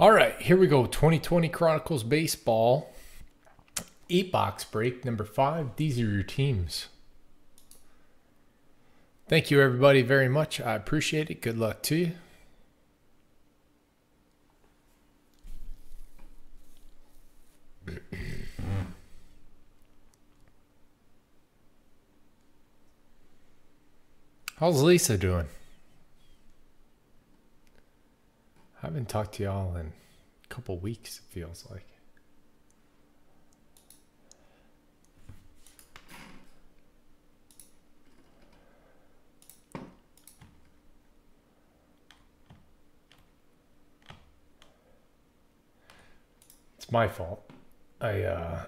All right, here we go. 2020 Chronicles Baseball. 8-box break number 5. These are your teams. Thank you, everybody, very much. I appreciate it. Good luck to you. How's Lisa doing? I haven't talked to y'all in a couple weeks, it feels like. It's my fault. I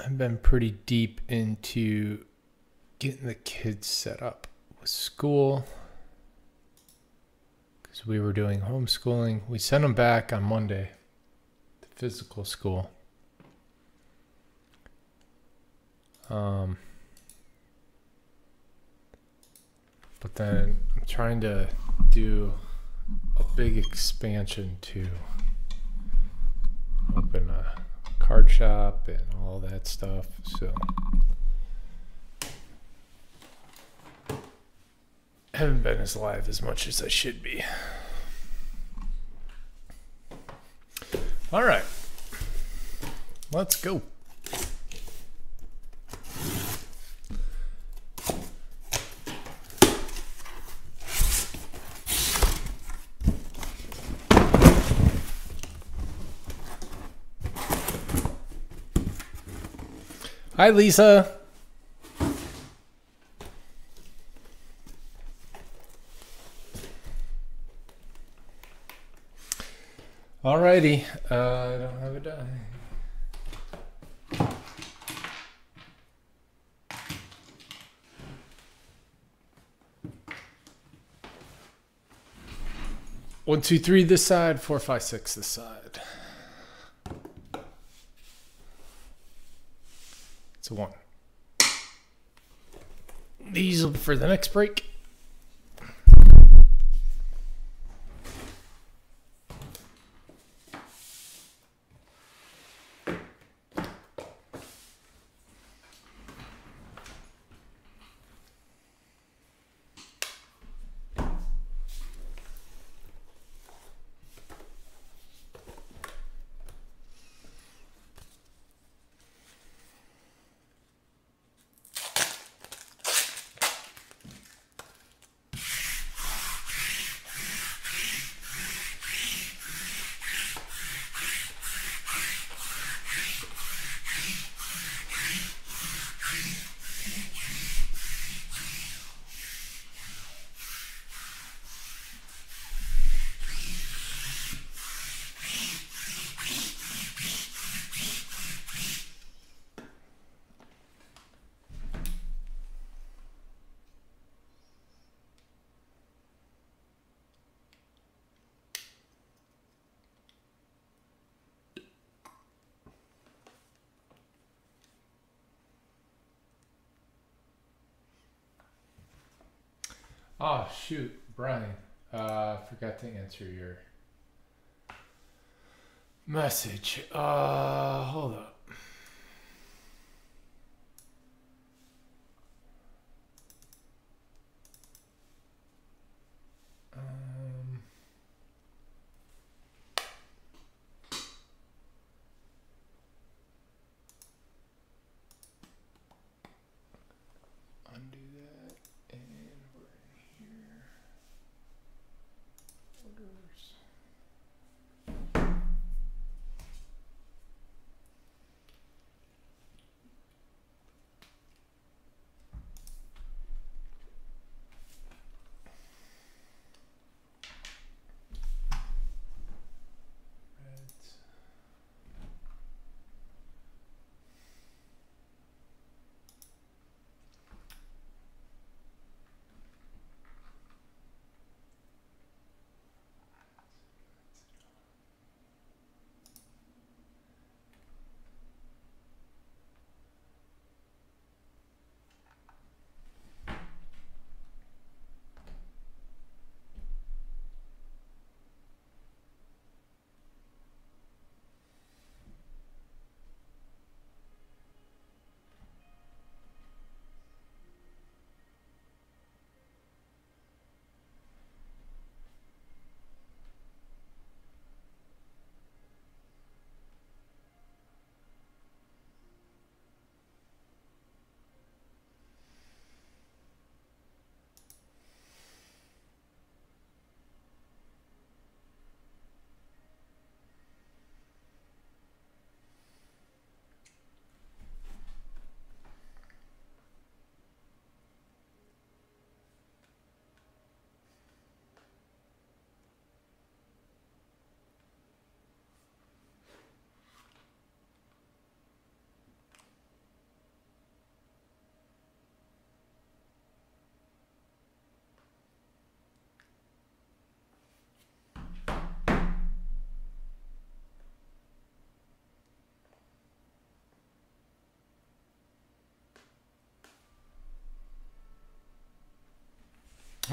I've been pretty deep into getting the kids set up with school because we were doing homeschooling. We sent them back on Monday to physical school. But then I'm trying to do a big expansion to open a card shop and all that stuff. So I haven't been as live as much as I should be. All right, let's go. Hi, Lisa. Alrighty, I don't have a die. One, two, three this side, four, five, six this side. It's a 1. These will be for the next break. Oh, shoot, Brian, forgot to answer your message. Hold up.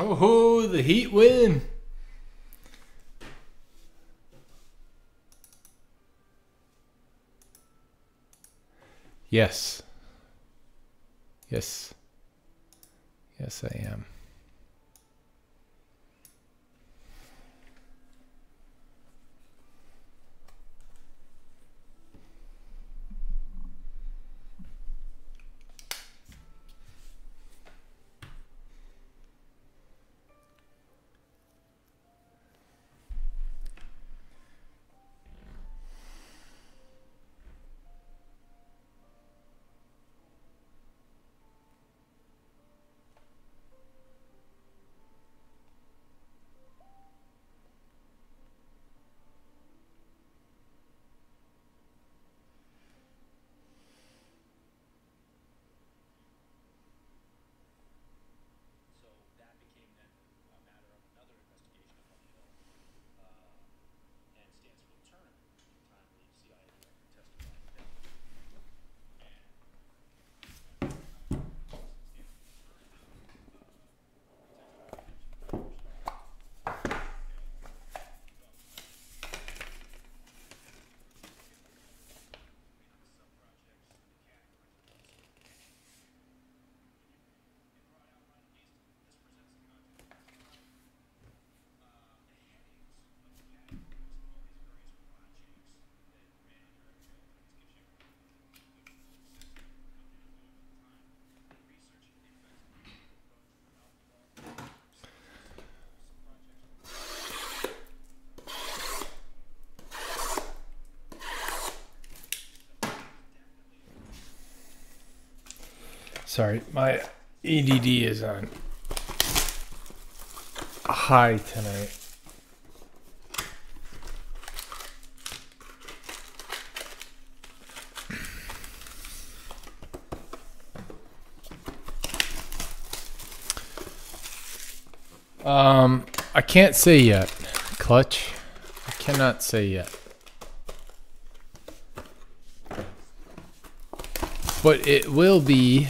Ho ho, the Heat win. Yes. Yes. Yes, I am. Sorry, my ADD is on high tonight. I can't say yet, Clutch. I cannot say yet. But it will be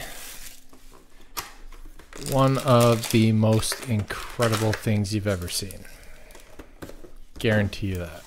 one of the most incredible things you've ever seen. Guarantee you that.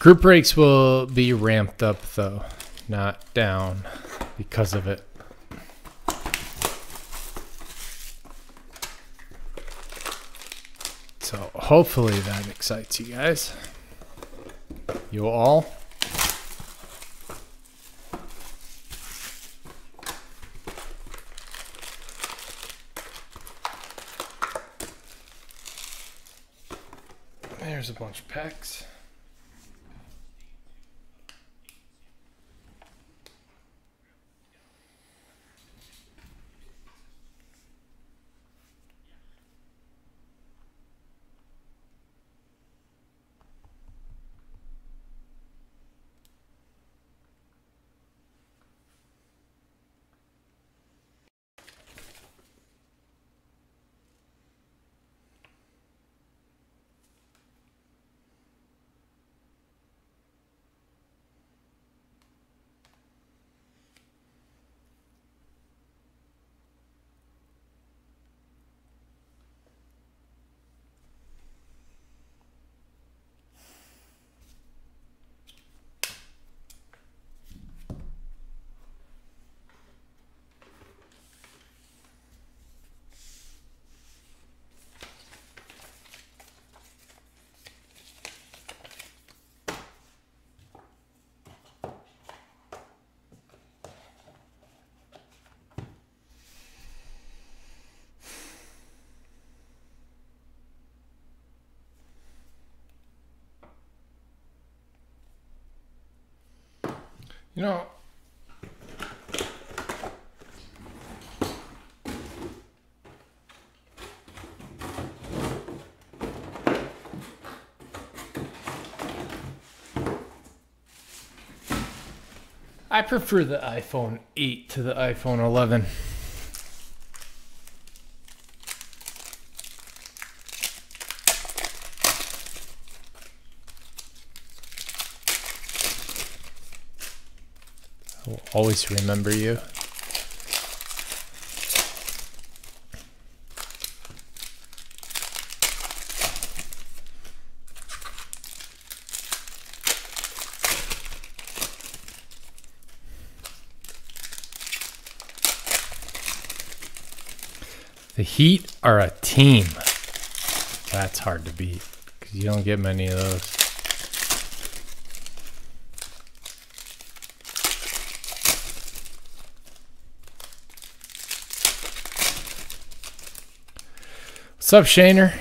Group breaks will be ramped up though, not down because of it. So hopefully that excites you guys. You all. There's a bunch of packs. You know, I prefer the iPhone 8 to the iPhone 11. I will always remember you. The Heat are a team. That's hard to beat because you don't get many of those. What's up, Shaner?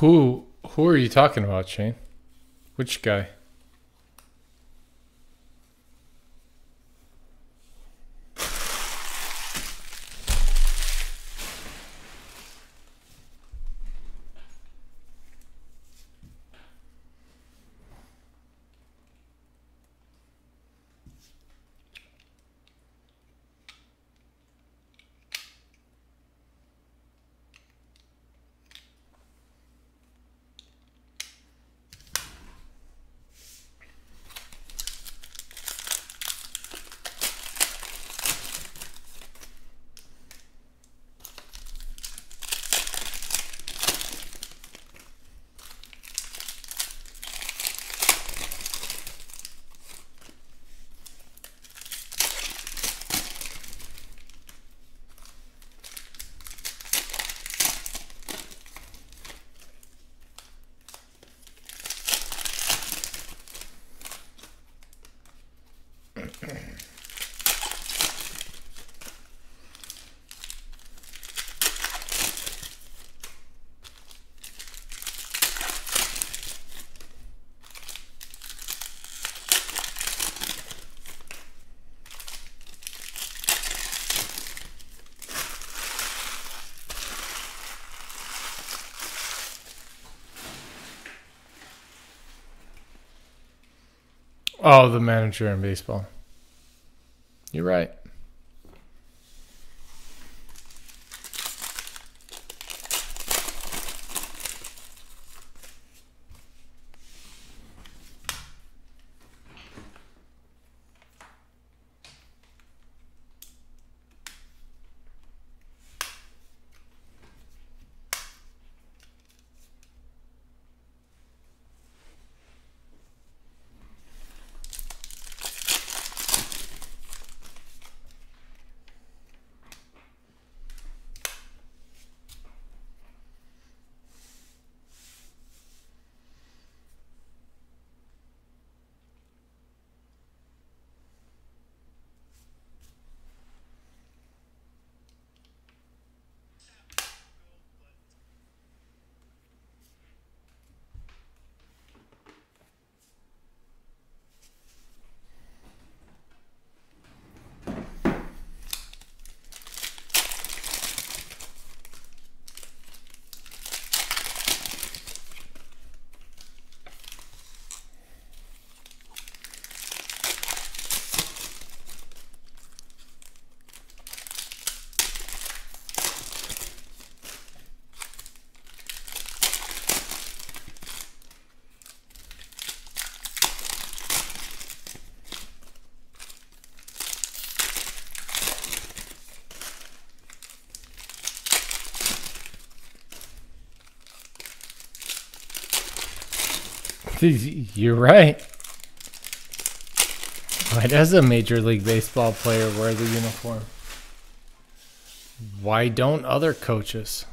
Who are you talking about, Shane? Which guy? Oh, the manager in baseball. You're right. You're right. Why does a Major League Baseball player wear the uniform? Why don't other coaches?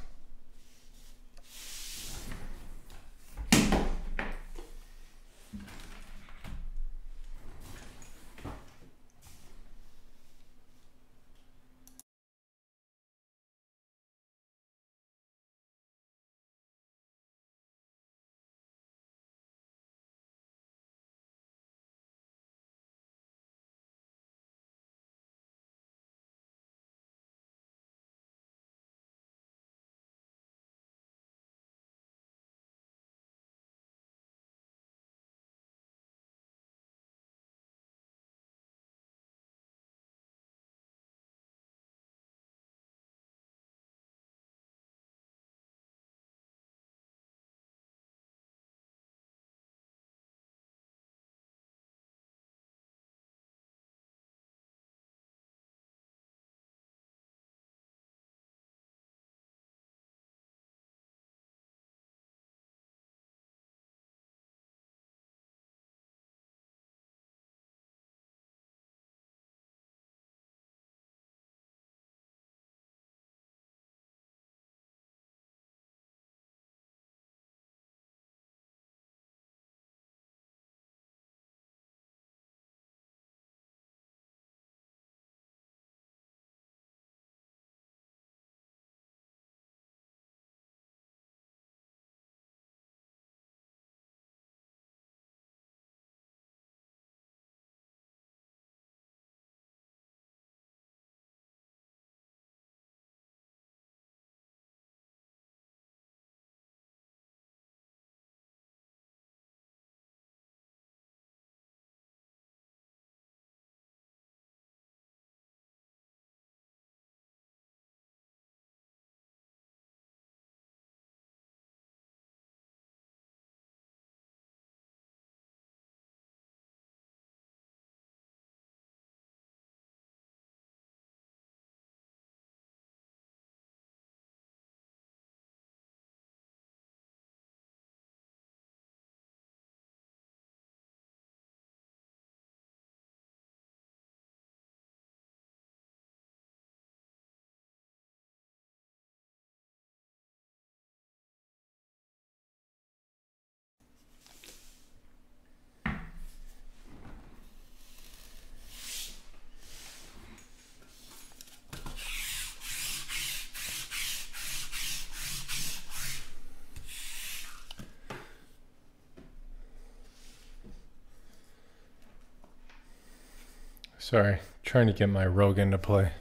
Sorry, trying to get my Rogan to play.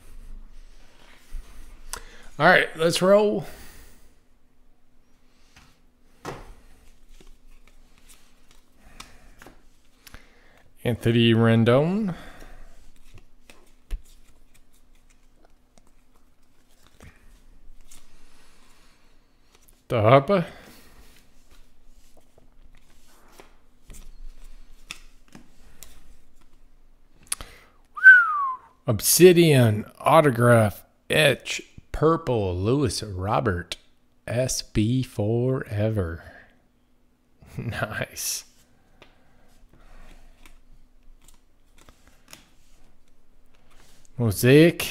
All right, let's roll. Anthony Rendon. The Harper. Obsidian, autograph, etch, purple, Lewis Robert, SB forever. Nice. Mosaic.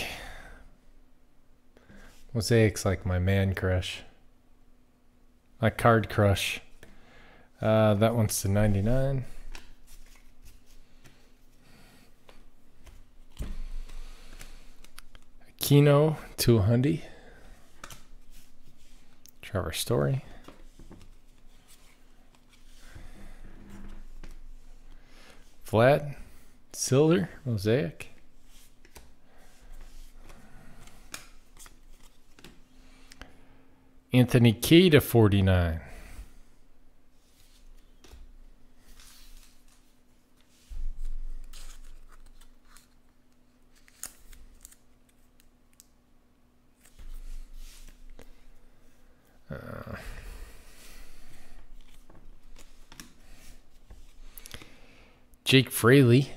Mosaic's like my man crush. My card crush. That one's to 99. Kino to Hundy. Trevor Story. Vlad. Silver. Mosaic. Anthony K to 49. Jake Fraley.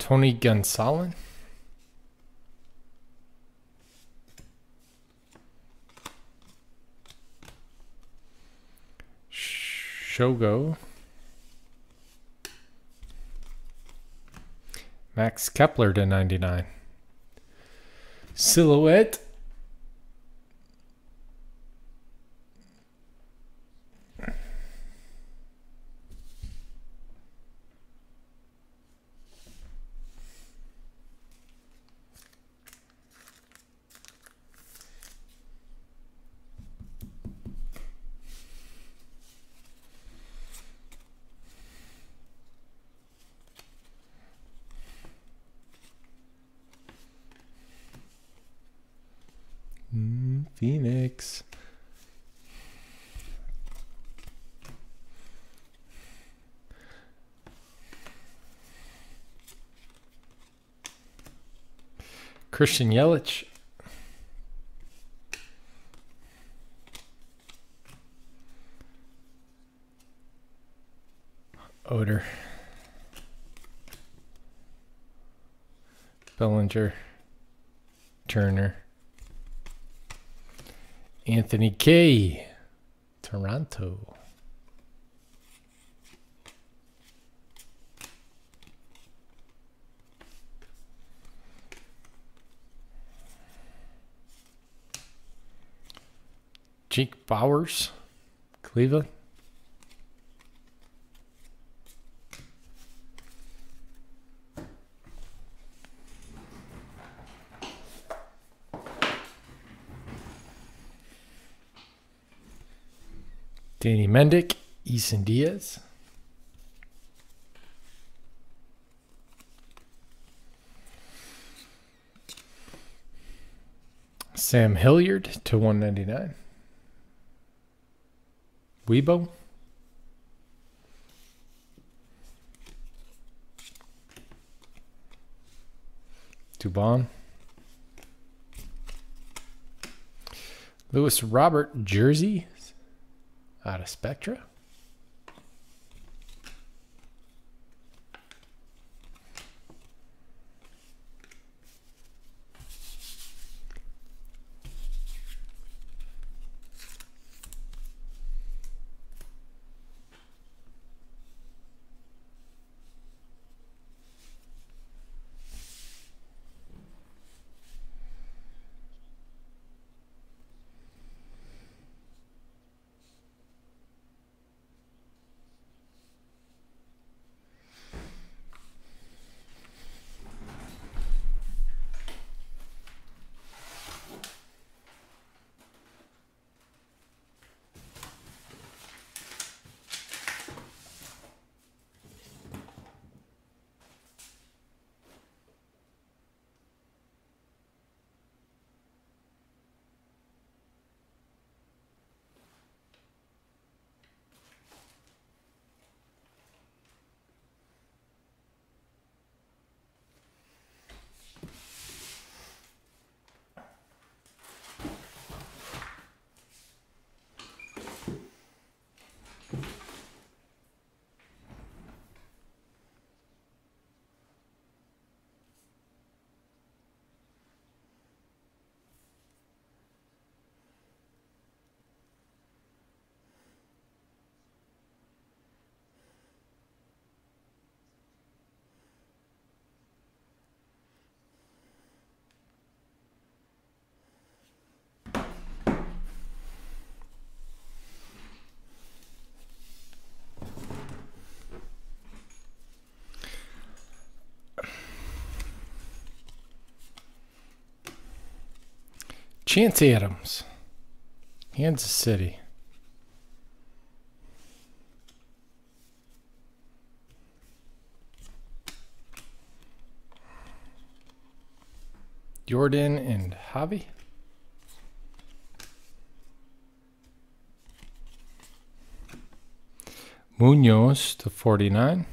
Tony Gonsolin. Shogo, Max Kepler /99, Silhouette, Phoenix, Christian Yelich, Oder, Bellinger, Turner, Anthony K, Toronto, Jake Bowers, Cleveland, Danny Mendick, Eason Diaz, Sam Hilliard /199, Weibo, Dubon, Lewis Robert jersey out of Spectra, Chance Adams, Kansas City, Jordan and Javi, Munoz /49,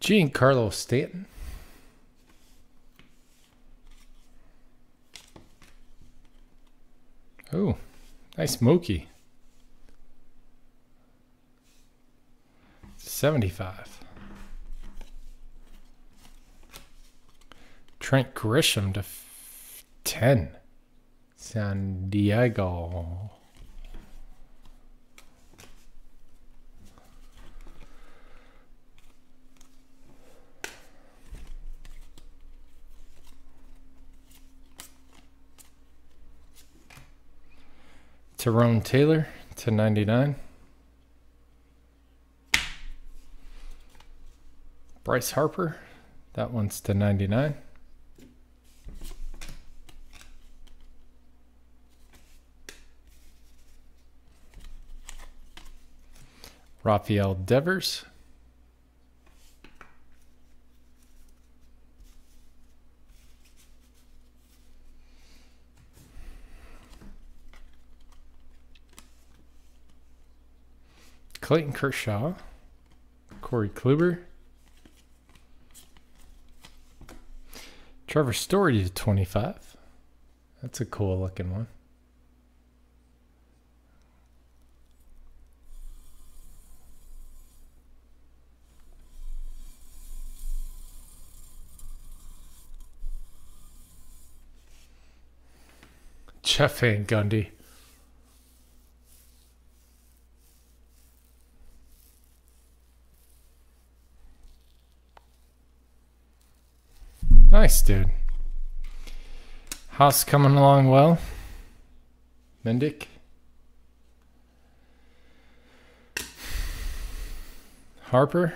Giancarlo Stanton, oh, nice Mookie, 75, Trent Grisham to 10. San Diego. Tyrone Taylor to 99. Bryce Harper, that one's to 99. Rafael Devers. Clayton Kershaw, Corey Kluber, Trevor Story to 25. That's a cool looking one. Jeff Van Gundy. Nice, dude. House coming along well. Mendick. Harper.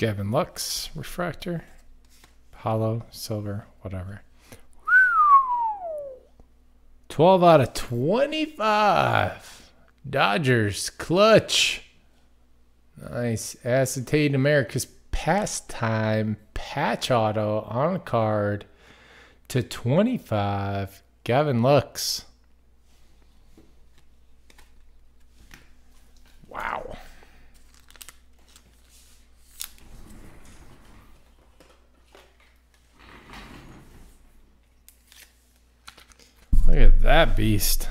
Gavin Lux, refractor, hollow, silver, whatever. 12 out of 25. Dodgers, clutch. Nice. Acetate America's Pastime patch auto on card to 25. Gavin Lux. Wow. Look at that beast.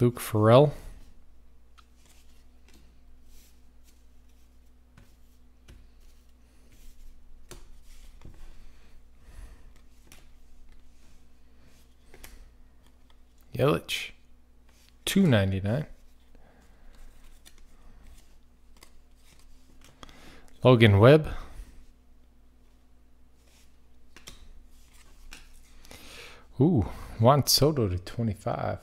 Luke Farrell. Yelich, 299. Logan Webb. Ooh, Juan Soto to 25.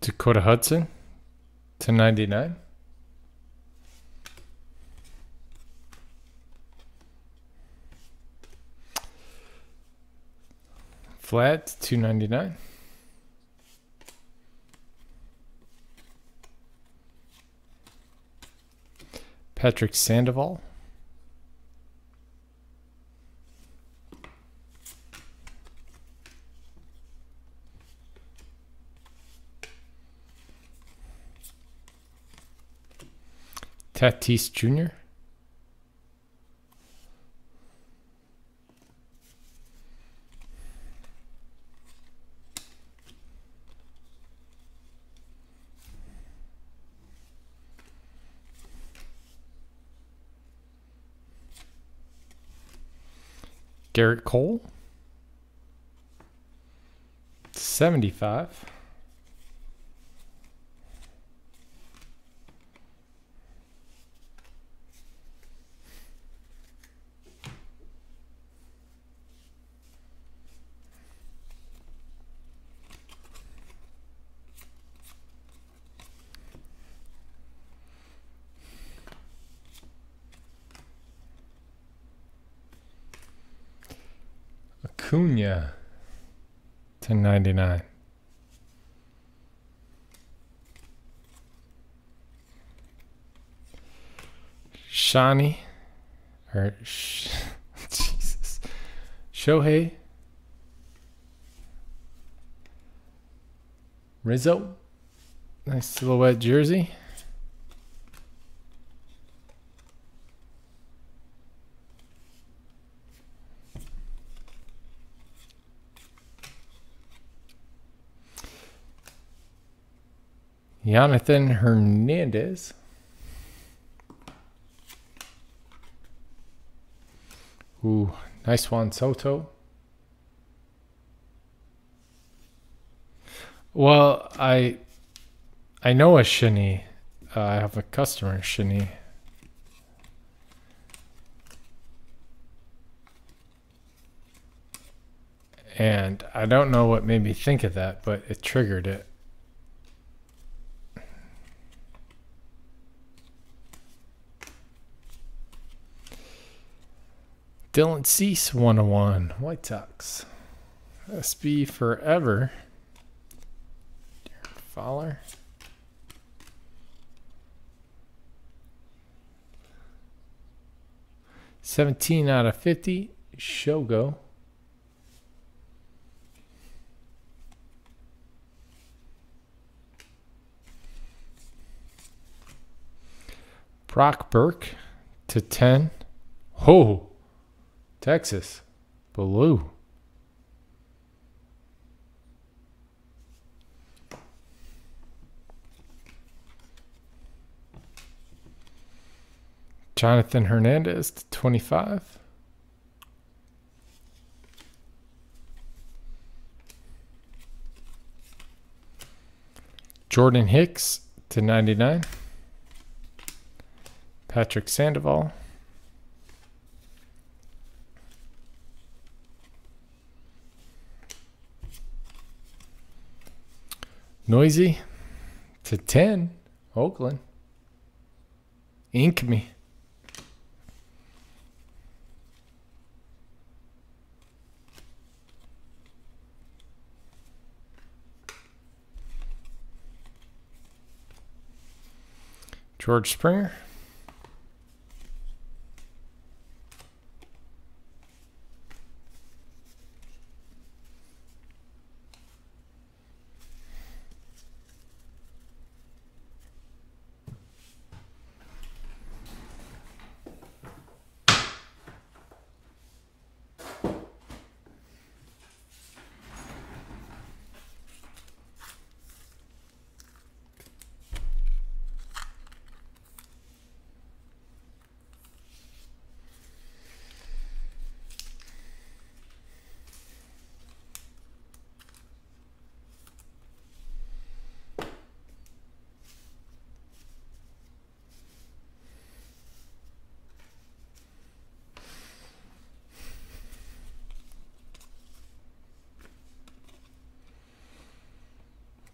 Dakota Hudson to 99. Vlad to 299. Patrick Sandoval. Tatis Jr. Garrett Cole, 75. Acuna, 1099. Shani, or Jesus, Shohei, Rizzo, nice silhouette jersey. Jonathan Hernandez. Ooh, nice Juan Soto. Well, I know a Shinny. I have a customer Shinny. And I don't know what made me think of that, but it triggered it. Dylan Cease, 101, White Sox. SB forever. Darren Fowler. /50, Shogo. Brock Burke /10. Oh. Texas, blue. Jonathan Hernandez /25. Jordan Hicks /99. Patrick Sandoval. Noisy /10, Oakland. Ink me. George Springer.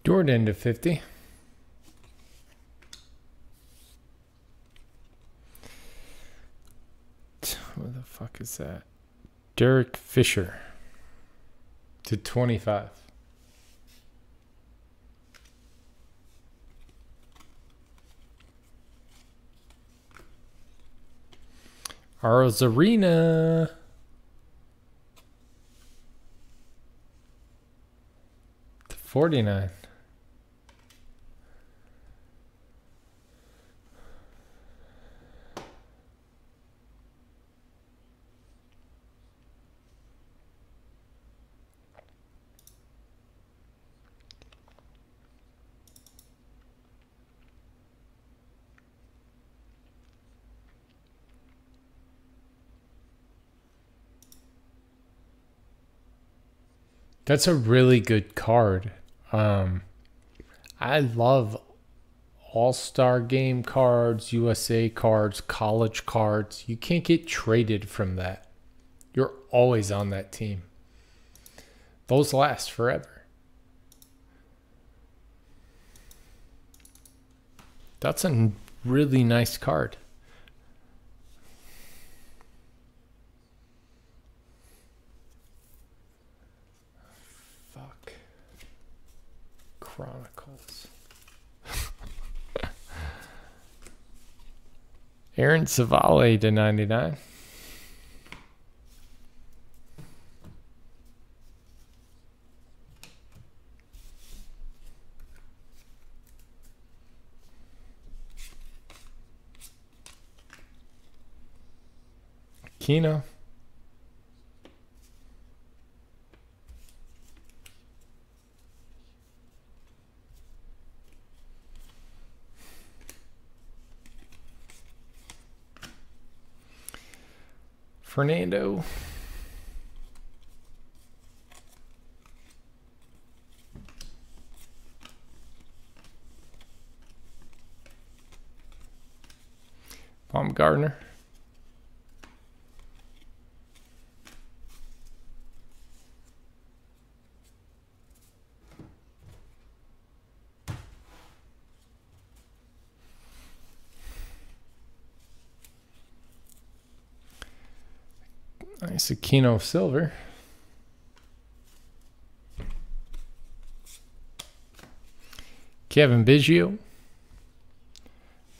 Jordan /50. What the fuck is that? Derek Fisher /25. Arozarena. /49. That's a really good card. I love All-Star Game cards, USA cards, college cards. You can't get traded from that. You're always on that team. Those last forever. That's a really nice card. Fuck. Chronicles. Aaron Savale /99. Kino. Fernando. Baumgartner. Nice Aquino Silver. Kevin Biggio.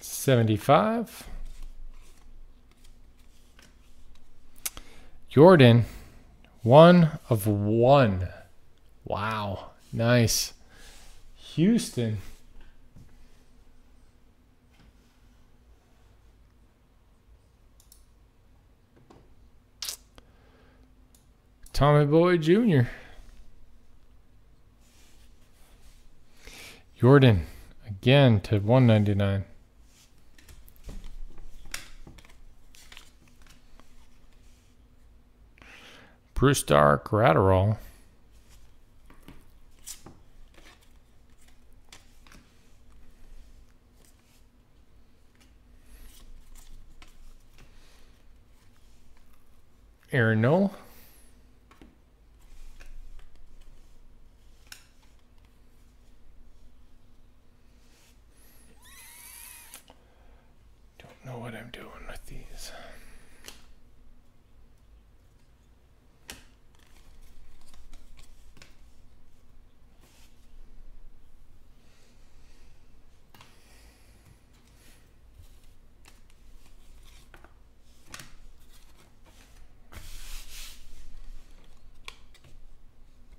75. Jordan. 1/1. Wow. Nice. Houston. Tommy Boy Jr. Jordan again /199. Bruce Stark Ratterall. Aaron Noll.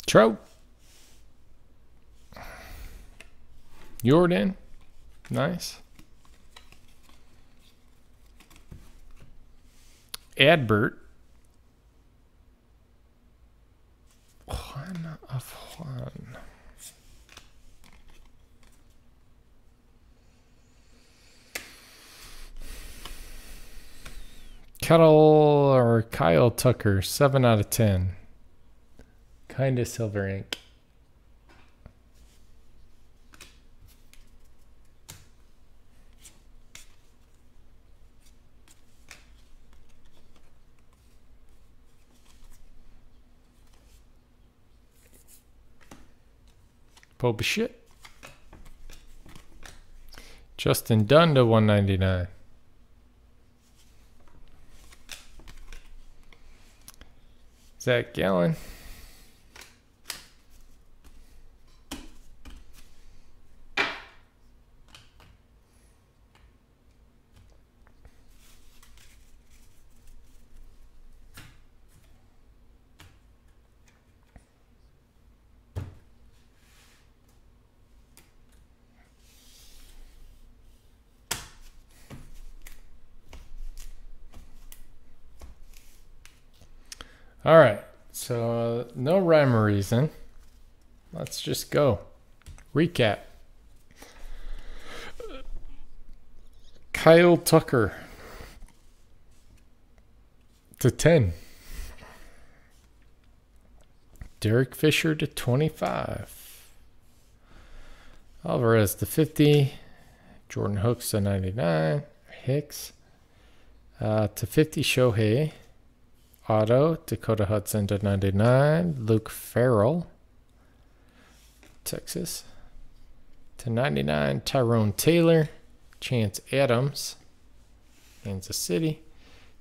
Trout. Jordan. Nice. Adbert. Juan. Kyle Tucker. 7/10. Kinda silver ink. Pope of shit. Justin Dunn /199. Zach Gallen. All right, so no rhyme or reason. Let's just go. Recap. Kyle Tucker /10. Derek Fisher to 25. Alvarez to 50. Jordan Hicks to 99. To 50, Shohei. Otto, Dakota Hudson to 99. Luke Farrell, Texas. To 99, Tyrone Taylor. Chance Adams, Kansas City.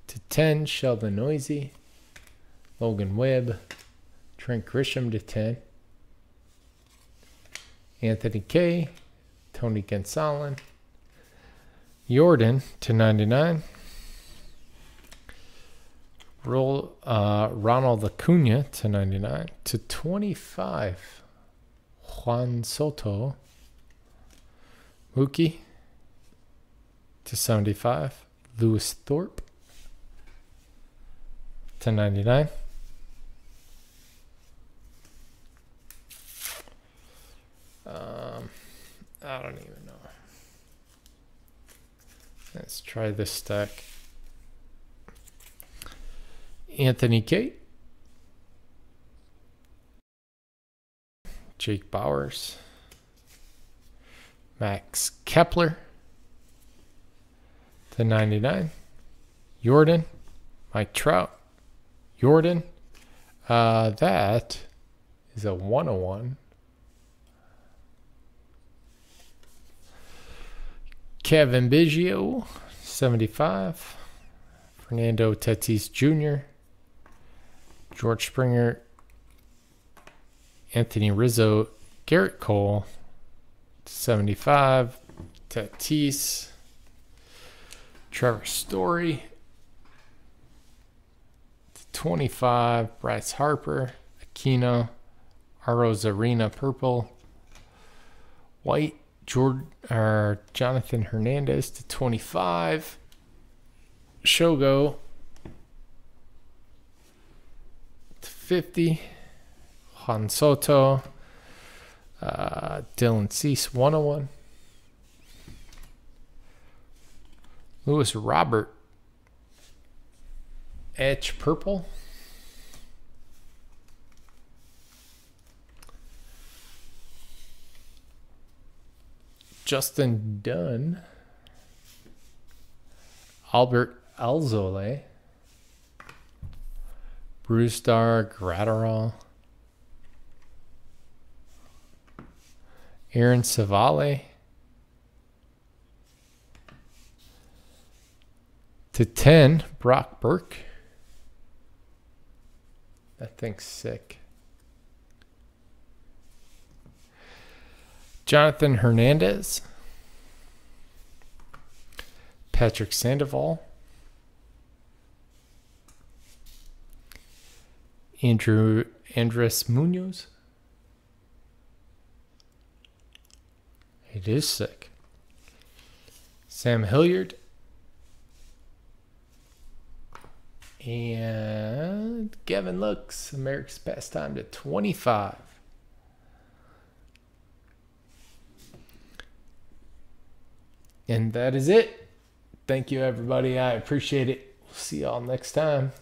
To 10, Sheldon Noisy. Logan Webb. Trent Grisham to 10. Anthony Kay. Tony Gonsolin. Jordan to 99. Ronald Acuna to 99. To 25, Juan Soto. Mookie to 75. Lewis Thorpe to 99. I don't even know. Let's try this stack. Anthony Kay, Jake Bowers, Max Kepler to 99, Jordan, Mike Trout, Jordan. That is a 101. Kevin Biggio, 75. Fernando Tatis Jr., George Springer, Anthony Rizzo, Garrett Cole, 75, Tatis, Trevor Story, 25, Bryce Harper, Aquino, Arozarena, purple, White, Jonathan Hernandez to 25, Shogo to 50, Han Soto, Dylan Cease 101, Lewis Robert, Etch purple, Justin Dunn, Albert Alzole, Bruce Dar, Gratterall, Aaron Savale to 10, Brock Burke. That thing's sick. Jonathan Hernandez, Patrick Sandoval, Andrés Munoz. It is sick. Sam Hilliard. And Gavin Lux, America's Pastime to 25. And that is it. Thank you, everybody. I appreciate it. We'll see y'all next time.